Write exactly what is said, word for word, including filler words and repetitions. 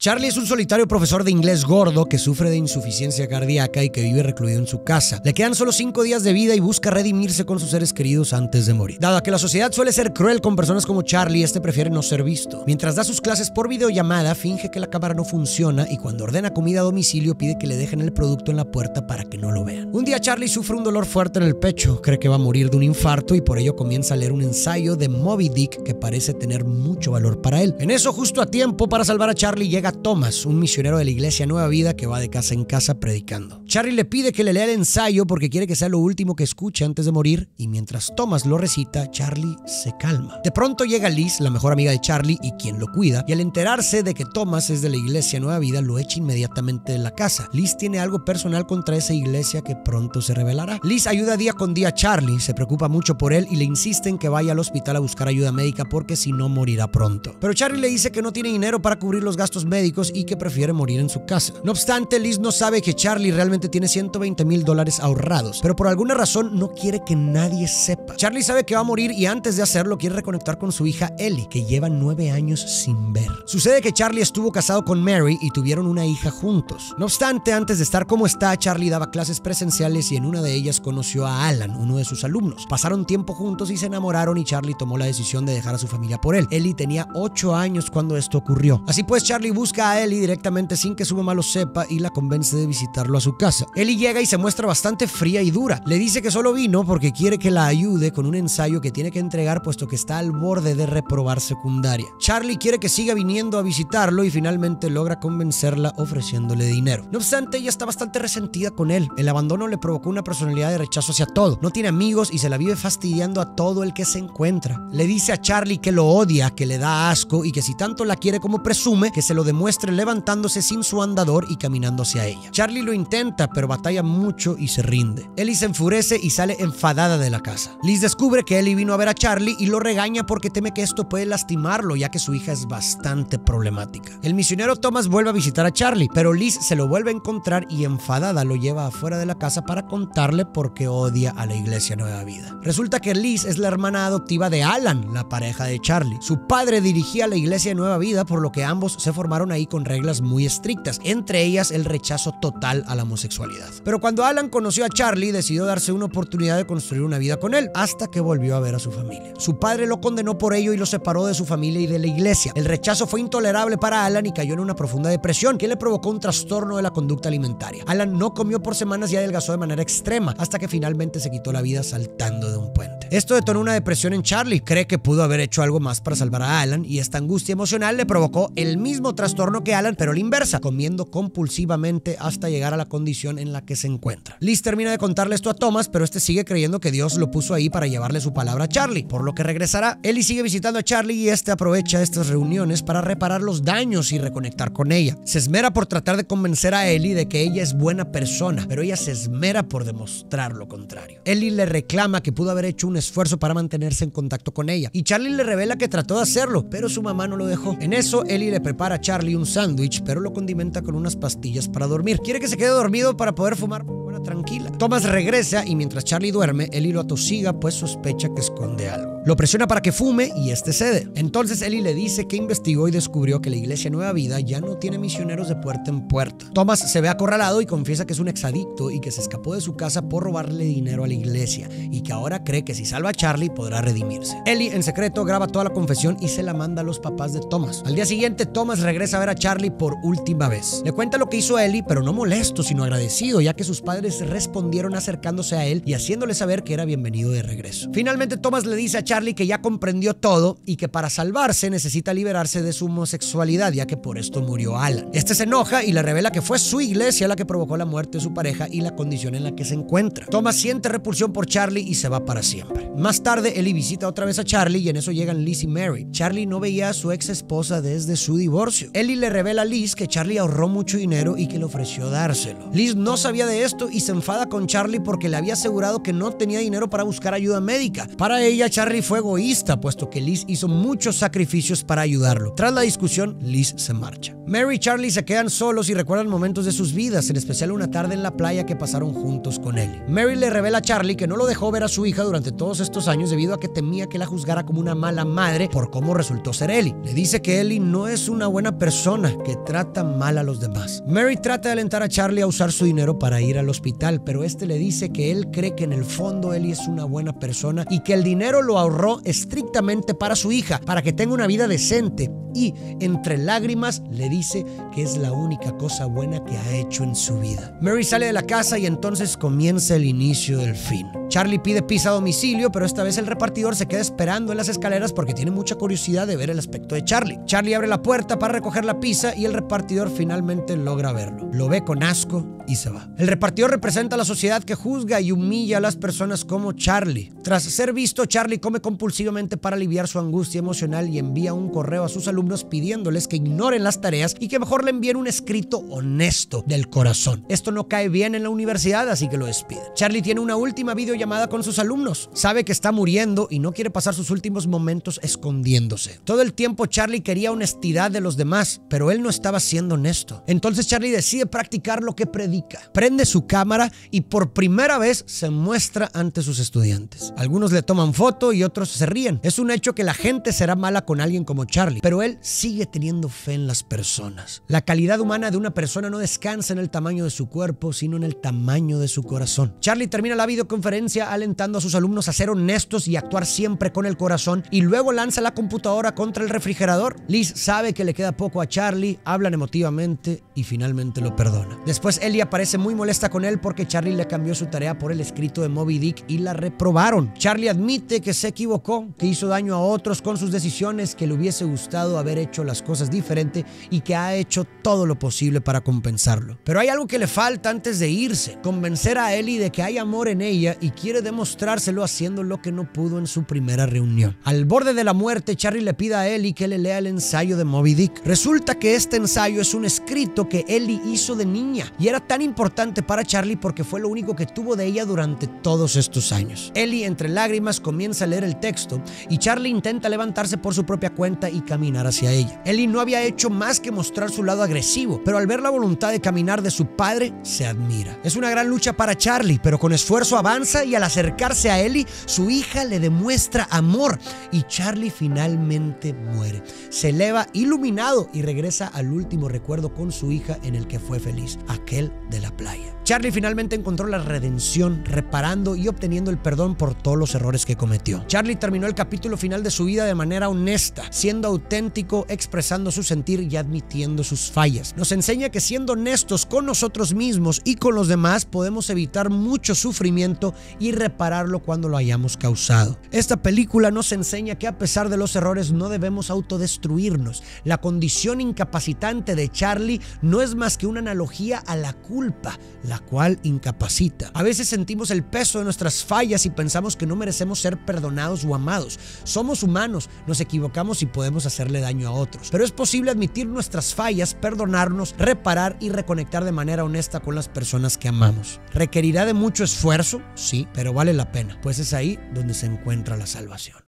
Charlie es un solitario profesor de inglés gordo que sufre de insuficiencia cardíaca y que vive recluido en su casa. Le quedan solo cinco días de vida y busca redimirse con sus seres queridos antes de morir. Dado que la sociedad suele ser cruel con personas como Charlie, este prefiere no ser visto. Mientras da sus clases por videollamada, finge que la cámara no funciona y cuando ordena comida a domicilio pide que le dejen el producto en la puerta para que no lo vean. Un día Charlie sufre un dolor fuerte en el pecho, cree que va a morir de un infarto y por ello comienza a leer un ensayo de Moby Dick que parece tener mucho valor para él. En eso, justo a tiempo para salvar a Charlie, llega Thomas, un misionero de la iglesia Nueva Vida que va de casa en casa predicando. Charlie le pide que le lea el ensayo porque quiere que sea lo último que escuche antes de morir, y mientras Thomas lo recita, Charlie se calma. De pronto llega Liz, la mejor amiga de Charlie y quien lo cuida, y al enterarse de que Thomas es de la iglesia Nueva Vida, lo echa inmediatamente de la casa. Liz tiene algo personal contra esa iglesia que pronto se revelará. Liz ayuda día con día a Charlie, se preocupa mucho por él y le insiste en que vaya al hospital a buscar ayuda médica porque si no morirá pronto. Pero Charlie le dice que no tiene dinero para cubrir los gastos médicos y que prefiere morir en su casa. No obstante, Liz no sabe que Charlie realmente tiene ciento veinte mil dólares ahorrados, pero por alguna razón no quiere que nadie sepa. Charlie sabe que va a morir y antes de hacerlo quiere reconectar con su hija Ellie, que lleva nueve años sin ver. Sucede que Charlie estuvo casado con Mary y tuvieron una hija juntos. No obstante, antes de estar como está, Charlie daba clases presenciales y en una de ellas conoció a Alan, uno de sus alumnos. Pasaron tiempo juntos y se enamoraron y Charlie tomó la decisión de dejar a su familia por él. Ellie tenía ocho años cuando esto ocurrió. Así pues, Charlie busca a Ellie directamente sin que su mamá lo sepa y la convence de visitarlo a su casa. Ellie llega y se muestra bastante fría y dura. Le dice que solo vino porque quiere que la ayude con un ensayo que tiene que entregar puesto que está al borde de reprobar secundaria. Charlie quiere que siga viniendo a visitarlo y finalmente logra convencerla ofreciéndole dinero. No obstante, ella está bastante resentida con él. El abandono le provocó una personalidad de rechazo hacia todo. No tiene amigos y se la vive fastidiando a todo el que se encuentra. Le dice a Charlie que lo odia, que le da asco y que si tanto la quiere como presume, que se lo demuestre levantándose sin su andador y caminando hacia ella. Charlie lo intenta, pero batalla mucho y se rinde. Ellie se enfurece y sale enfadada de la casa. Liz descubre que Ellie vino a ver a Charlie y lo regaña porque teme que esto puede lastimarlo, ya que su hija es bastante problemática. El misionero Thomas vuelve a visitar a Charlie, pero Liz se lo vuelve a encontrar y enfadada lo lleva afuera de la casa para contarle por qué odia a la iglesia Nueva Vida. Resulta que Liz es la hermana adoptiva de Alan, la pareja de Charlie. Su padre dirigía la iglesia Nueva Vida, por lo que ambos se formaron ahí con reglas muy estrictas, entre ellas el rechazo total a la homosexualidad. Pero cuando Alan conoció a Charlie, decidió darse una oportunidad de construir una vida con él, hasta que volvió a ver a su familia. Su padre lo condenó por ello y lo separó de su familia y de la iglesia. El rechazo fue intolerable para Alan y cayó en una profunda depresión que le provocó un trastorno de la conducta alimentaria. Alan no comió por semanas y adelgazó de manera extrema, hasta que finalmente se quitó la vida saltando de un puente. Esto detonó una depresión en Charlie. Cree que pudo haber hecho algo más para salvar a Alan y esta angustia emocional le provocó el mismo trastorno que Alan, pero a la inversa, comiendo compulsivamente hasta llegar a la condición en la que se encuentra. Liz termina de contarle esto a Thomas, pero este sigue creyendo que Dios lo puso ahí para llevarle su palabra a Charlie, por lo que regresará. Ellie sigue visitando a Charlie y este aprovecha estas reuniones para reparar los daños y reconectar con ella. Se esmera por tratar de convencer a Ellie de que ella es buena persona, pero ella se esmera por demostrar lo contrario. Ellie le reclama que pudo haber hecho un esfuerzo para mantenerse en contacto con ella y Charlie le revela que trató de hacerlo, pero su mamá no lo dejó. En eso, Ellie le prepara a Charlie un sándwich, pero lo condimenta con unas pastillas para dormir. Quiere que se quede dormido para poder fumar una tranquila. Thomas regresa y mientras Charlie duerme, Ellie lo atosiga pues sospecha que esconde algo. Lo presiona para que fume y este cede. Entonces Ellie le dice que investigó y descubrió que la iglesia Nueva Vida ya no tiene misioneros de puerta en puerta. Thomas se ve acorralado y confiesa que es un exadicto y que se escapó de su casa por robarle dinero a la iglesia y que ahora cree que si salva a Charlie podrá redimirse. Ellie en secreto graba toda la confesión y se la manda a los papás de Thomas. Al día siguiente, Thomas regresa a ver a Charlie por última vez. Le cuenta lo que hizo a Ellie, pero no molesto, sino agradecido, ya que sus padres respondieron acercándose a él y haciéndole saber que era bienvenido de regreso. Finalmente, Thomas le dice a Charlie que ya comprendió todo y que para salvarse necesita liberarse de su homosexualidad, ya que por esto murió Alan. Este se enoja y le revela que fue su iglesia la que provocó la muerte de su pareja y la condición en la que se encuentra. Thomas siente repulsión por Charlie y se va para siempre. Más tarde, Ellie visita otra vez a Charlie y en eso llegan Liz y Mary. Charlie no veía a su ex esposa desde su divorcio. Ellie le revela a Liz que Charlie ahorró mucho dinero y que le ofreció dárselo. Liz no sabía de esto y se enfada con Charlie porque le había asegurado que no tenía dinero para buscar ayuda médica. Para ella, Charlie fue egoísta, puesto que Liz hizo muchos sacrificios para ayudarlo. Tras la discusión, Liz se marcha. Mary y Charlie se quedan solos y recuerdan momentos de sus vidas, en especial una tarde en la playa que pasaron juntos con Ellie. Mary le revela a Charlie que no lo dejó ver a su hija durante todos estos años debido a que temía que la juzgara como una mala madre por cómo resultó ser Ellie. Le dice que Ellie no es una buena persona, que trata mal a los demás. Mary trata de alentar a Charlie a usar su dinero para ir al hospital, pero este le dice que él cree que en el fondo Ellie es una buena persona y que el dinero lo ahorró estrictamente para su hija, para que tenga una vida decente, y entre lágrimas le dice que es la única cosa buena que ha hecho en su vida. Mary sale de la casa y entonces comienza el inicio del fin. Charlie pide pizza a domicilio, pero esta vez el repartidor se queda esperando en las escaleras porque tiene mucha curiosidad de ver el aspecto de Charlie. Charlie abre la puerta para recoger la pizza y el repartidor finalmente logra verlo. Lo ve con asco y se va. El repartidor representa a la sociedad que juzga y humilla a las personas como Charlie. Tras ser visto, Charlie come compulsivamente para aliviar su angustia emocional y envía un correo a sus alumnos pidiéndoles que ignoren las tareas y que mejor le envíen un escrito honesto del corazón. Esto no cae bien en la universidad, así que lo despiden. Charlie tiene una última videollamada con sus alumnos. Sabe que está muriendo y no quiere pasar sus últimos momentos escondiéndose. Todo el tiempo Charlie quería honestidad de los demás, pero él no estaba siendo honesto. Entonces Charlie decide practicar lo que predica. Prende su cámara y por primera vez se muestra ante sus estudiantes. Algunos le toman foto y otros se ríen. Es un hecho que la gente será mala con alguien como Charlie, pero él sigue teniendo fe en las personas. La calidad humana de una persona no descansa en el tamaño de su cuerpo, sino en el tamaño de su corazón. Charlie termina la videoconferencia alentando a sus alumnos a ser honestos y actuar siempre con el corazón, y luego lanza la computadora contra el refrigerador. Liz sabe que le queda poco a Charlie, hablan emotivamente y finalmente lo perdona. Después Ellie aparece muy molesta con él porque Charlie le cambió su tarea por el escrito de Moby Dick y la reprobaron. Charlie admite que se equivocó, que hizo daño a otros con sus decisiones, que le hubiese gustado haber hecho las cosas diferente y que ha hecho todo lo posible para compensarlo. Pero hay algo que le falta antes de irse: convencer a Ellie de que hay amor en ella, y quiere demostrárselo haciendo lo que no pudo en su primera reunión. Al borde de la muerte, Charlie le pide a Ellie que le lea el ensayo de Moby Dick. Resulta que este ensayo es un escrito que Ellie hizo de niña y era tan importante para Charlie porque fue lo único que tuvo de ella durante todos estos años. Ellie, entre lágrimas, comienza a leer el texto y Charlie intenta levantarse por su propia cuenta y caminar hacia ella. Ellie no había hecho más que mostrar su lado agresivo, pero al ver la voluntad de caminar de su padre, se admira. Es una gran lucha para Charlie, pero con esfuerzo avanza, y al acercarse a Ellie, su hija le demuestra amor y Charlie finalmente muere. Se eleva iluminado y regresa al último recuerdo con su hija en el que fue feliz, aquel de la playa. Charlie finalmente encontró la redención, reparando y obteniendo el perdón por todos los errores que cometió. Charlie terminó el capítulo final de su vida de manera honesta, siendo auténtico, expresando su sentir y admitiendo sus fallas. Nos enseña que siendo honestos con nosotros mismos y con los demás, podemos evitar mucho sufrimiento y repararlo cuando lo hayamos causado. Esta película nos enseña que a pesar de los errores no debemos autodestruirnos. La condición incapacitante de Charlie no es más que una analogía a la culpa, la cual incapacita. A veces sentimos el peso de nuestras fallas y pensamos que no merecemos ser perdonados o amados. Somos humanos, nos equivocamos y podemos hacerle daño a otros, pero es posible admitir nuestras fallas, perdonarnos, reparar y reconectar de manera honesta con las personas que amamos. ¿Requerirá de mucho esfuerzo? Sí, pero vale la pena, pues es ahí donde se encuentra la salvación.